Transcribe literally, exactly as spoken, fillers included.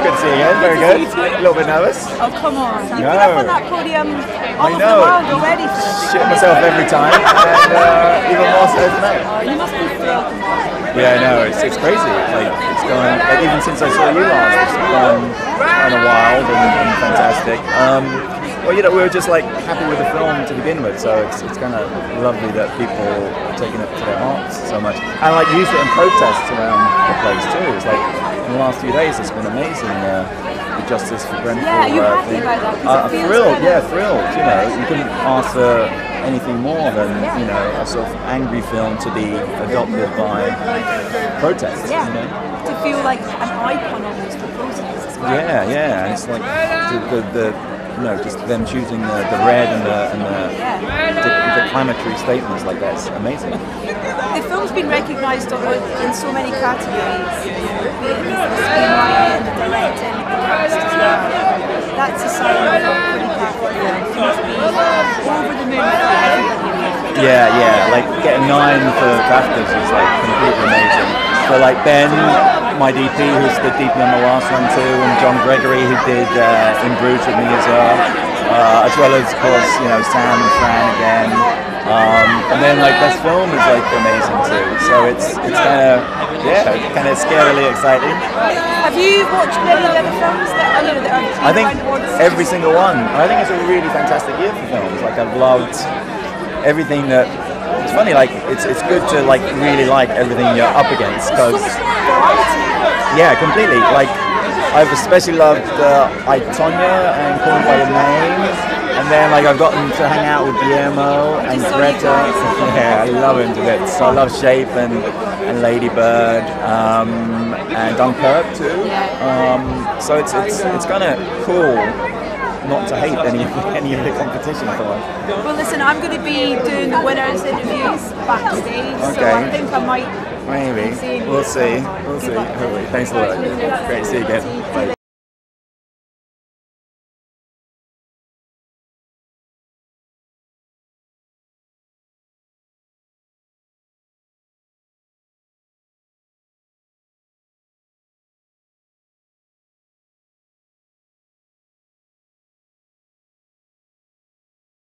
Good to see you again. Very good. A little bit nervous. Oh, come on. You've no. been up on that podium all I of know. the world already. Shit myself every time. And uh, even more so tonight. Oh, you must be thrilled. Yeah, I know. It's, it's crazy. Like, it's gone, like, even since I saw you last, it's gone kind of wild and, and fantastic. Um, Well, you know, we were just like happy with the film to begin with, so it's, it's kind of lovely that people are taking it to their hearts so much. And like used it in protests around the place too. It's like in the last few days, it's been amazing. Uh, the justice for Grenfell. Yeah, you're uh, happy about that. Uh, it feels thrilled, yeah, thrilled. You know, you couldn't ask for anything more than you know a sort of angry film to be adopted by protests. Yeah, you know? To feel like an icon almost for protests. Well. Yeah, yeah. It's like the the. the No, just them choosing the, the red and the, and the yeah. declamatory statements like that's amazing. The film's been recognised in so many categories. The screenwriting, the directing, the cast as well. That's a sign of a pretty powerful film. It must be over the moon for everybody. Yeah, yeah. Like getting nine for crafters is like completely amazing. So like Ben. My D P, who's the D P on the last one too, and John Gregory, who did uh, In Bruges with me as well, uh, as well as of course you know Sam and Fran again, um, and then like this film is like amazing too. So it's it's kind of yeah, kind of scarily exciting. Have you watched many other films that I know that are? I think every single one. I think it's a really fantastic year for films. Like I've loved everything that. It's funny, like it's it's good to like really like everything you're up against because. Yeah, completely. Like, I've especially loved uh, I, Tonya and Call Me By Your Name, and then like I've gotten to hang out with Guillermo and Greta. Yeah, I love him to bits. So I love Shape and, and Ladybird um, and Dunkirk too. Um, so it's it's it's kind of cool. Not to hate any any of the competition for us. Well, listen, I'm going to be doing the winners' interviews backstage, okay. So I think I might. Maybe. We'll see. We'll see. We'll see. Hopefully. Thanks a lot. Great to see you again. Bye.